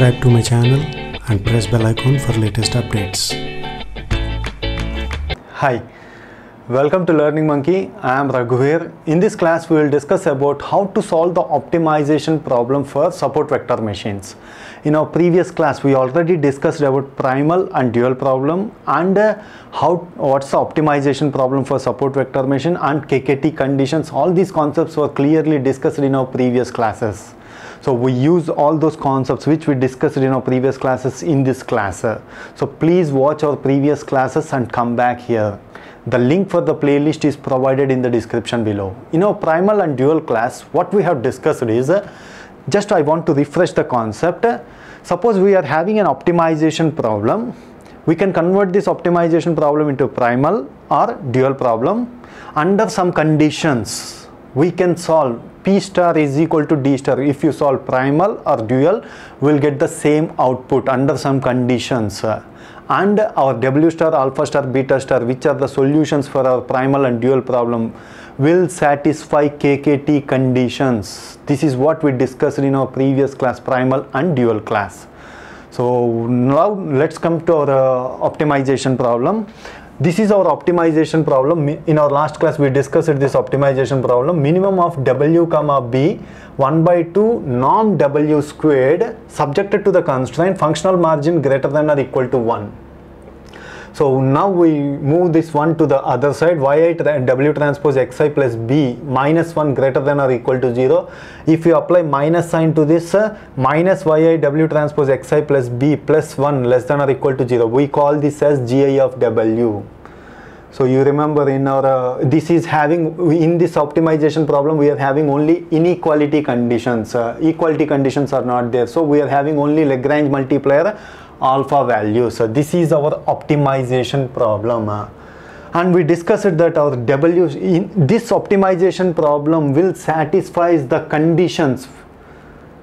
Subscribe to my channel and press bell icon for latest updates. Hi, welcome to Learning Monkey. I am Raghuveer. In this class, we will discuss about how to solve the optimization problem for support vector machines. In our previous class, we already discussed about primal and dual problem and what's the optimization problem for support vector machine and KKT conditions. All these concepts were clearly discussed in our previous classes. So we use all those concepts which we discussed in our previous classes in this class. So please watch our previous classes and come back here. The link for the playlist is provided in the description below. In our primal and dual class, what we have discussed is, just I want to refresh the concept. Suppose we are having an optimization problem. We can convert this optimization problem into primal or dual problem. Under some conditions, we can solve P star is equal to D star. If you solve primal or dual, we'll get the same output under some conditions. And our W star, alpha star, beta star, which are the solutions for our primal and dual problem, will satisfy KKT conditions. This is what we discussed in our previous class, primal and dual class. So now let's come to our optimization problem. This is our optimization problem. In our last class, we discussed this optimization problem. Minimum of W comma B 1 by 2 norm W squared subjected to the constraint functional margin greater than or equal to 1. So now we move this one to the other side. Yi W transpose Xi plus B minus 1 greater than or equal to 0. If you apply minus sign to this, minus Yi W transpose Xi plus B plus 1 less than or equal to 0. We call this as Gi of W. So you remember in our, in this optimization problem, we are having only inequality conditions. Equality conditions are not there. So we are having only Lagrange multiplier alpha values. So this is our optimization problem, and we discussed that our W in this optimization problem will satisfy the conditions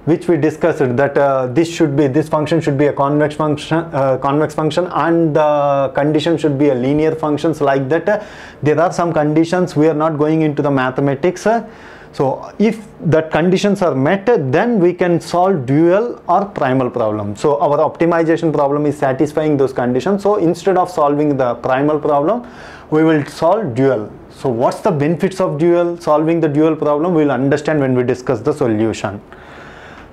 which we discussed, that this function should be a convex function, and the condition should be a linear functions, like that. There are some conditions, we are not going into the mathematics. So if the conditions are met, then we can solve dual or primal problem. So our optimization problem is satisfying those conditions. So instead of solving the primal problem, we will solve dual. So what's the benefits of dual? Solving the dual problem, we'll understand when we discuss the solution.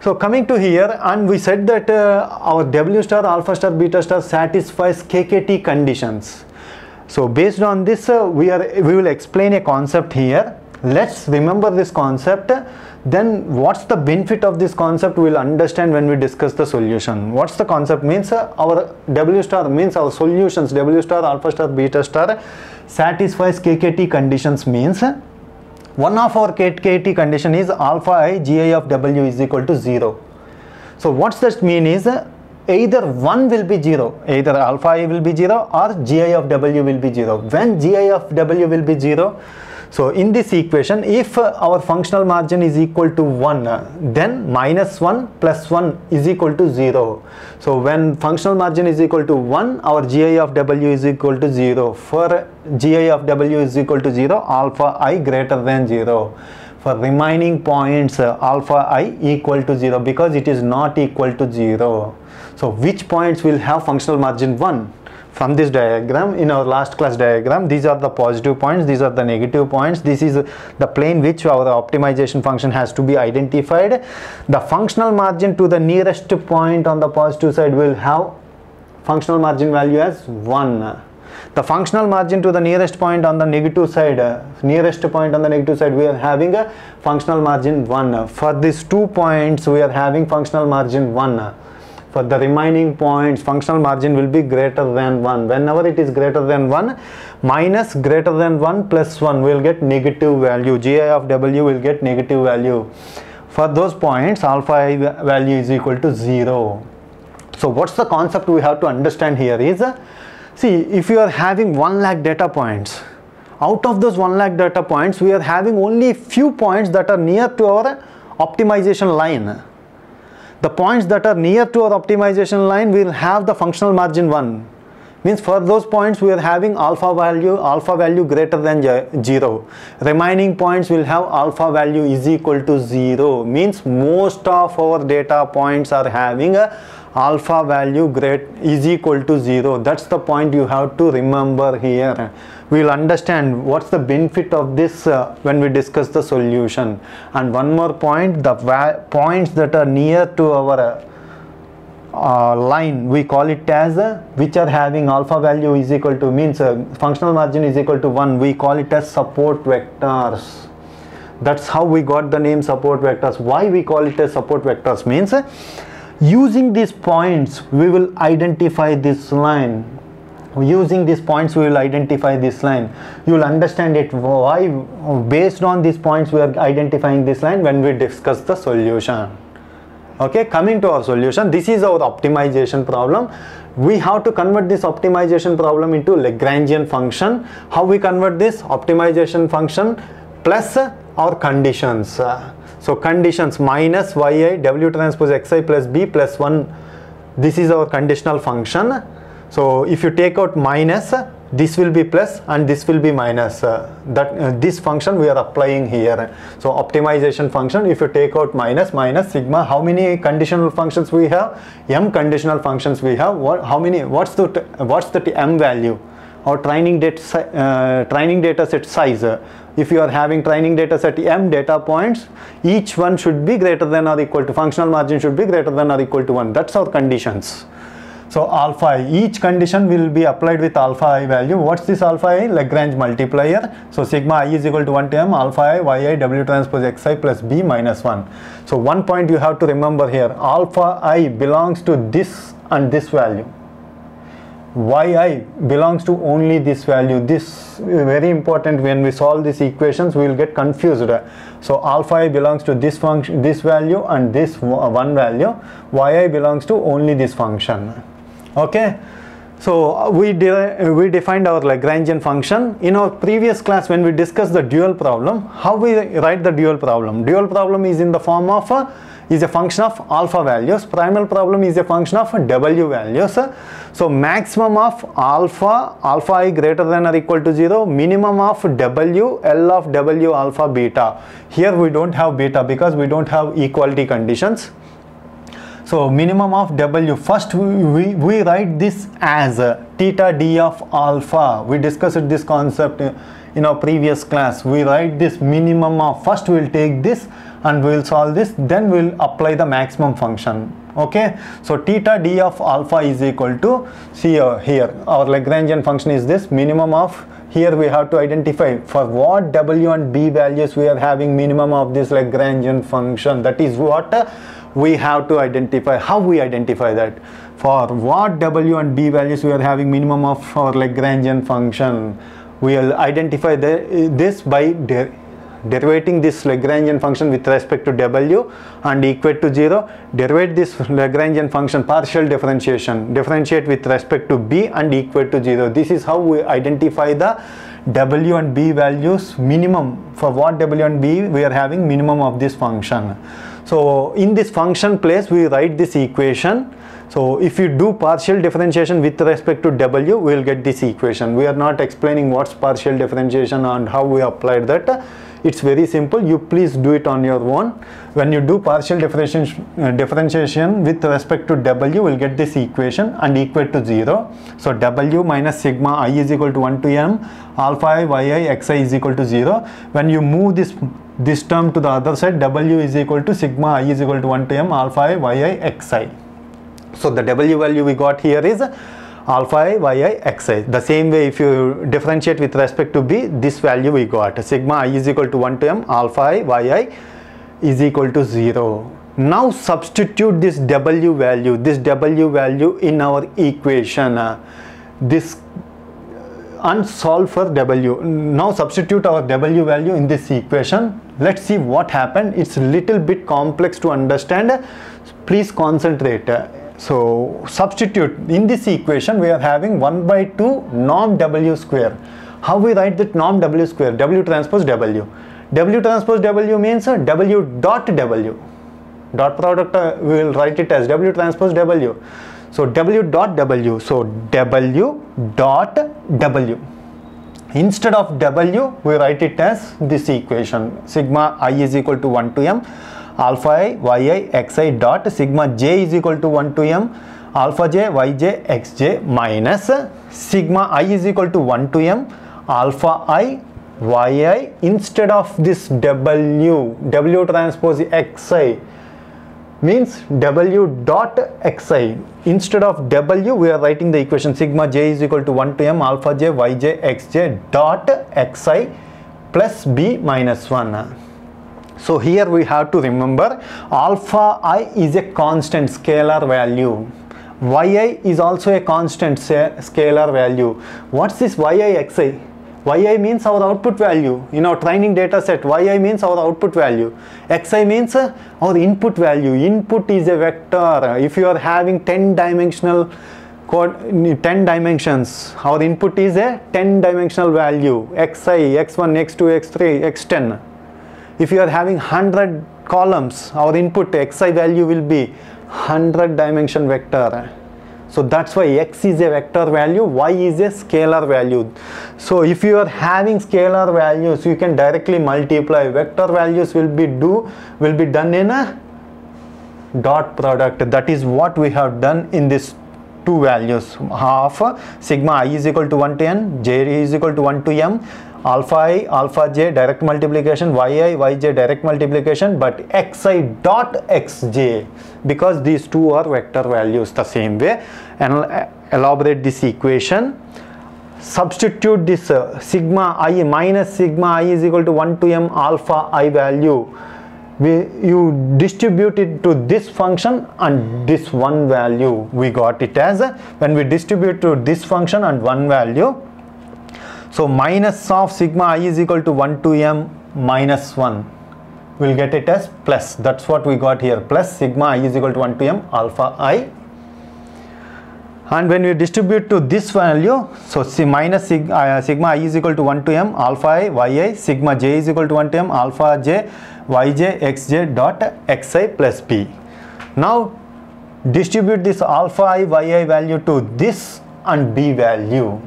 So coming to here, and we said that our W star, alpha star, beta star satisfies KKT conditions. So based on this, we will explain a concept here. Let's remember this concept, then what's the benefit of this concept we'll understand when we discuss the solution. What's the concept means? Our W star means our solutions, W star, alpha star, beta star satisfies KKT conditions means one of our KKT condition is alpha I Gi of W is equal to 0. So what's that mean is, either one will be 0, either alpha I will be 0 or Gi of W will be 0. When Gi of W will be 0, so in this equation, if our functional margin is equal to 1, then minus 1 plus 1 is equal to 0. So when functional margin is equal to 1, our Gi of W is equal to 0. For Gi of W is equal to 0, alpha I greater than 0. For remaining points, alpha I equal to 0, because it is not equal to 0. So which points will have functional margin 1? From this diagram, in our last class diagram, these are the positive points, these are the negative points, this is the plane which our optimization function has to be identified. The functional margin to the nearest point on the positive side will have functional margin value as 1. The functional margin to the nearest point on the negative side, we are having a functional margin 1. For these 2 points, we are having functional margin 1. For the remaining points, functional margin will be greater than 1. Whenever it is greater than 1, minus greater than 1 plus 1 will get negative value. Gi of W will get negative value. For those points, alpha I value is equal to 0. So what's the concept we have to understand here is, see, if you are having 1 lakh data points, out of those 1 lakh data points, we are having only few points that are near to our optimization line. The points that are near to our optimization line will have the functional margin 1. means for those points we are having alpha value greater than 0. Remaining points will have alpha value is equal to 0, means most of our data points are having a alpha value is equal to 0. That's the point you have to remember here. We'll understand what's the benefit of this when we discuss the solution. And one more point, the points that are near to our line, we call it as which are having alpha value is equal to, means functional margin is equal to 1, we call it as support vectors. That's how we got the name support vectors. Why we call it as support vectors means using these points we will identify this line. You will understand it why based on these points we are identifying this line when we discuss the solution. Okay, coming to our solution, this is our optimization problem. We have to convert this optimization problem into Lagrangian function. How we convert this optimization function? Plus our conditions. So conditions minus yi w transpose xi plus b plus 1, this is our conditional function. So if you take out minus, this will be plus and this will be minus. This function we are applying here. So optimization function, if you take out minus sigma, how many conditional functions we have? M conditional functions we have. What's the M value? Or training data set size. If you are having training data set M data points, each one should be greater than or equal to, functional margin should be greater than or equal to 1. That's our conditions. So alpha I, each condition will be applied with alpha I value. What's this alpha I? Lagrange multiplier. So sigma I is equal to 1 to m alpha I yi w transpose xi plus b minus 1. So one point you have to remember here, alpha I belongs to this and this value. Yi belongs to only this value. This is very important. When we solve these equations we will get confused. So alpha I belongs to this function, this value and this one value. Yi belongs to only this function. Okay, so we defined our Lagrangian function. In our previous class when we discussed the dual problem, how we write the dual problem? Dual problem is in the form of is a function of alpha values. Primal problem is a function of w values. So maximum of alpha I greater than or equal to 0, minimum of w, L of w alpha beta. Here we don't have beta because we don't have equality conditions. So minimum of w, first we write this as theta d of alpha. We discussed this concept in our previous class. We write this minimum of, first we will take this and we will solve this, then we will apply the maximum function. Okay, so theta d of alpha is equal to, see here our Lagrangian function is this minimum of, here we have to identify for what w and b values we are having minimum of this Lagrangian function. That is what we have to identify. How we identify that? For what w and b values we are having minimum of our Lagrangian function, we will identify this by derivating this Lagrangian function with respect to w and equate to 0. Derivate this Lagrangian function, partial differentiation, differentiate with respect to b and equate to 0. This is how we identify the w and b values minimum, for what w and b we are having minimum of this function. So in this function place we write this equation. So if you do partial differentiation with respect to w, we will get this equation. We are not explaining what's partial differentiation and how we applied that. It's very simple. You please do it on your own. When you do partial differentiation with respect to w, we'll get this equation and equate to 0. So w minus sigma I is equal to 1 to m alpha I yi xi is equal to 0. When you move this term to the other side, w is equal to sigma I is equal to 1 to m alpha I yi xi. So the w value we got here is alpha I yi xi. The same way if you differentiate with respect to b, this value we got, sigma I is equal to 1 to m alpha I yi is equal to 0. Now substitute this w value in our equation, this and solve for w. Now substitute our w value in this equation. Let's see what happened. It's little bit complex to understand, please concentrate. So substitute in this equation, we are having 1 by 2 norm w square. How we write that norm w square? W transpose w. W transpose w means w dot w. Dot product we will write it as w transpose w. So w.w. So w.w. Instead of w, we write it as this equation. Sigma I is equal to 1 to m. Alpha I, yi, xi dot. Sigma j is equal to 1 to m. Alpha j, yj, xj minus. Sigma I is equal to 1 to m. Alpha I, yi. Instead of this w, w transpose xi. Means w dot xi. Instead of w, we are writing the equation sigma j is equal to 1 to m alpha j yj xj dot xi plus b minus 1. So here we have to remember alpha I is a constant scalar value. Yi is also a constant scalar value. What's this yi xi? Yi means our output value. In our training data set, yi means our output value. Xi means our input value. Input is a vector. If you are having 10-dimensional code, 10 dimensions, our input is a 10-dimensional value. Xi, x1, x2, x3, x10. If you are having 100 columns, our input xi value will be 100-dimension vector. So that's why x is a vector value, y is a scalar value. So if you are having scalar values, you can directly multiply. Vector values will be done in a dot product. That is what we have done in this two values. Half sigma I is equal to 1 to n, j is equal to 1 to m, alpha I, alpha j direct multiplication, yi, yj direct multiplication, but xi dot xj, because these two are vector values. The same way, and elaborate this equation. Substitute this sigma I minus sigma I is equal to 1 to m alpha I value. You distribute it to this function and this one value. We got it as when we distribute to this function and one value. So minus of sigma I is equal to 1 to m minus 1. We'll get it as plus. That's what we got here. Plus sigma I is equal to 1 to m alpha I. And when we distribute to this value, so minus sigma I is equal to 1 to m alpha I yi, sigma j is equal to 1 to m alpha j yj xj dot xi plus b. Now distribute this alpha I yi value to this and b value.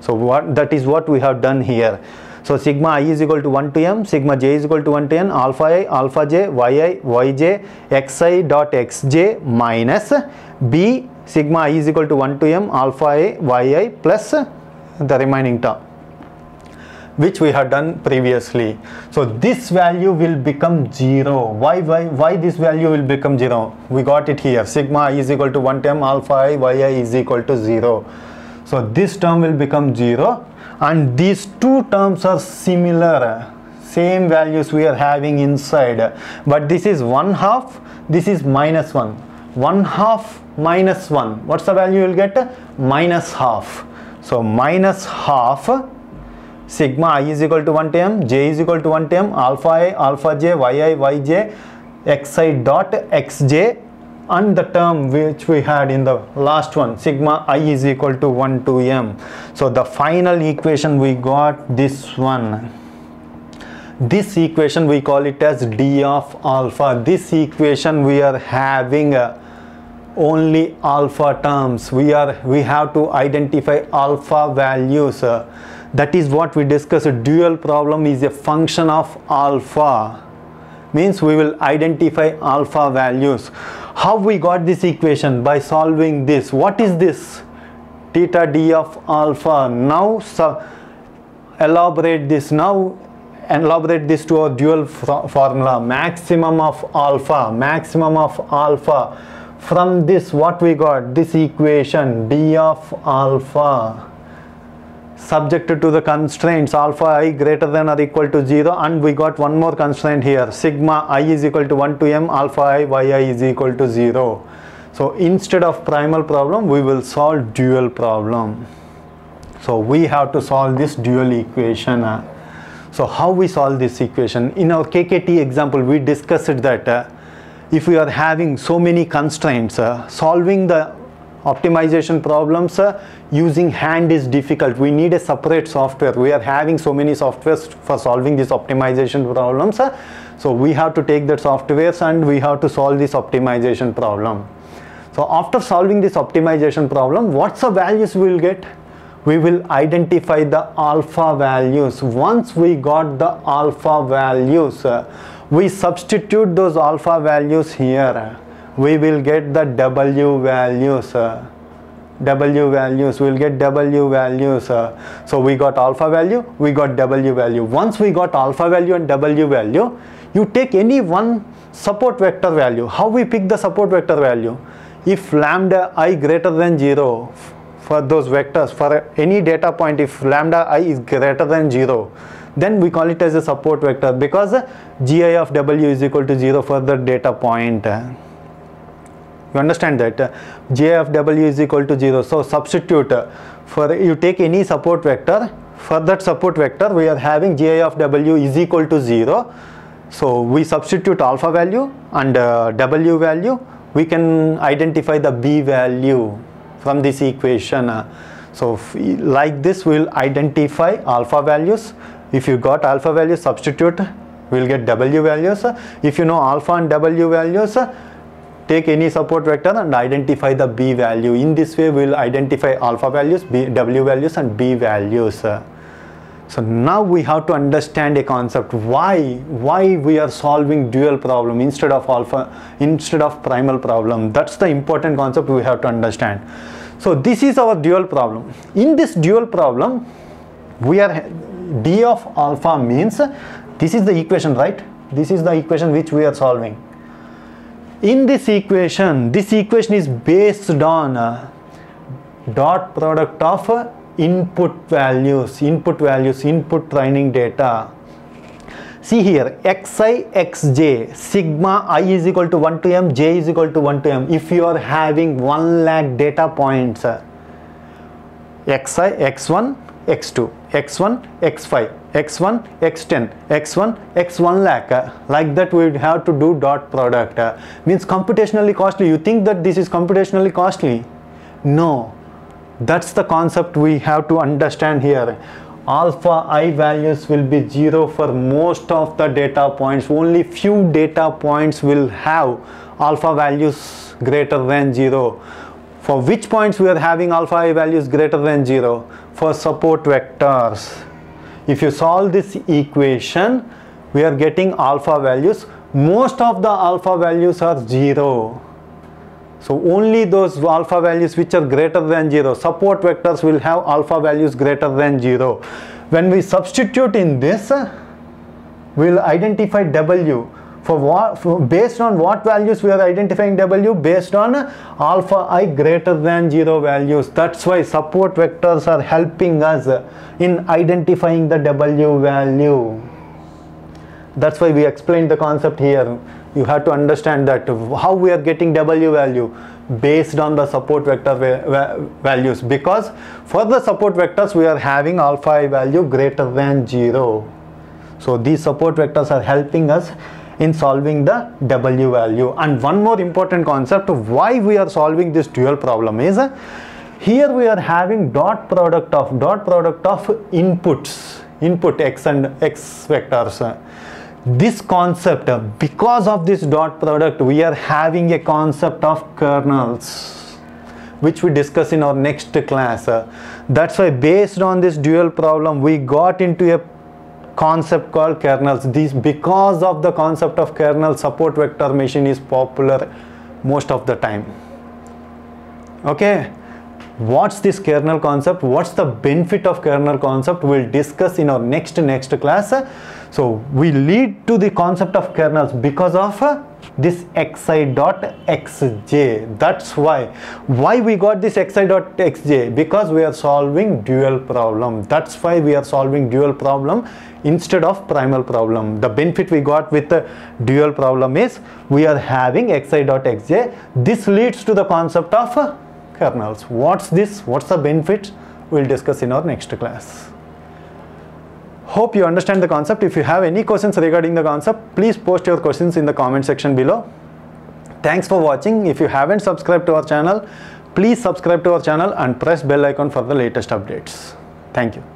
So that is what we have done here. So sigma I is equal to 1 to m, sigma j is equal to 1 to n, alpha I, alpha j, yi, yj, xi dot xj minus b, sigma I is equal to 1 to m, alpha I, yi plus the remaining term, which we have done previously. So this value will become 0. Why this value will become 0? We got it here. Sigma I is equal to 1 to m, alpha I, yi is equal to 0. So this term will become 0, and these two terms are similar, same values we are having inside, but this is 1/2, this is minus 1. 1/2 minus 1, what's the value you will get? Minus 1/2. So minus 1/2 sigma I is equal to 1 to m, j is equal to 1 to m, alpha I, alpha j, yi, yj, xi dot xj, and the term which we had in the last one, sigma I is equal to 1 to m. So the final equation we got this one. This equation we call it as d of alpha. This equation we are having only alpha terms. We have to identify alpha values. That is what we discussed. A dual problem is a function of alpha. Means we will identify alpha values. How we got this equation? By solving this. What is this? Theta d of alpha. Now elaborate this. Now elaborate this to our dual formula. Maximum of alpha. Maximum of alpha. From this what we got? This equation d of alpha. Subjected to the constraints alpha I greater than or equal to 0, and we got one more constraint here, sigma I is equal to 1 to m, alpha I yi is equal to 0. So instead of primal problem, we will solve dual problem. So we have to solve this dual equation. So how we solve this equation? In our KKT example, we discussed that if we are having so many constraints, solving the optimization problems using hand is difficult. We need a separate software. We are having so many softwares for solving these optimization problems. So we have to take that softwares and we have to solve this optimization problem. So after solving this optimization problem, what's the values we will get? We will identify the alpha values. Once we got the alpha values, we substitute those alpha values here. We will get the W values. So we got alpha value, we got W value. Once we got alpha value and W value, you take any one support vector value. How we pick the support vector value? If lambda I greater than 0 for those vectors, for any data point, if lambda I is greater than 0, then we call it as a support vector, because gi of W is equal to 0 for the data point. You understand that? J of W is equal to 0. So substitute for, you take any support vector, for that support vector we are having J of W is equal to 0. So we substitute alpha value and W value. We can identify the B value from this equation. So like this we will identify alpha values. If you got alpha value, substitute, we will get W values. If you know alpha and W values, take any support vector and identify the B value. In this way, we will identify alpha values, W values and B values. So now we have to understand a concept. Why we are solving dual problem instead of primal problem? That's the important concept we have to understand. So this is our dual problem. In this dual problem, we are, D of alpha means, this is the equation, right? This is the equation which we are solving. In this equation is based on dot product of input values, input training data. See here, xi, xj, sigma I is equal to 1 to m, j is equal to 1 to m. If you are having 1,00,000 data points, xi, x1, x2, x1, x5, x1, x10, x1, x1,00,000, like that we would have to do dot product. Means computationally costly. You think that this is computationally costly? No, that's the concept we have to understand here. Alpha I values will be 0 for most of the data points. Only few data points will have alpha values greater than 0. For which points we are having alpha I values greater than 0? For support vectors. If you solve this equation, we are getting alpha values. Most of the alpha values are 0. So only those alpha values which are greater than 0. Support vectors will have alpha values greater than 0. When we substitute in this, we will identify W. Based on what values we are identifying W? Based on alpha I greater than 0 values. That's why support vectors are helping us in identifying the W value. That's why we explained the concept here. You have to understand that how we are getting W value, based on the support vector values, because for the support vectors we are having alpha I value greater than 0. So these support vectors are helping us in solving the W value. And one more important concept of why we are solving this dual problem is, here we are having dot product of inputs, input x and x vectors. This concept, because of this dot product, we are having a concept of kernels, which we discuss in our next class. That's why based on this dual problem we got into a concept called kernels. These, because of the concept of kernel, support vector machine is popular most of the time. Okay, what's this kernel concept? What's the benefit of kernel concept? We'll discuss in our next class. So we lead to the concept of kernels because of this xi dot xj. That's why we got this xi dot xj, because we are solving dual problem. That's why we are solving dual problem instead of primal problem. The benefit we got with the dual problem is we are having xi dot xj. This leads to the concept of kernels. What's this? What's the benefit? We'll discuss in our next class. Hope you understand the concept. If you have any questions regarding the concept, please post your questions in the comment section below. Thanks for watching. If you haven't subscribed to our channel, please subscribe to our channel and press bell icon for the latest updates. Thank you.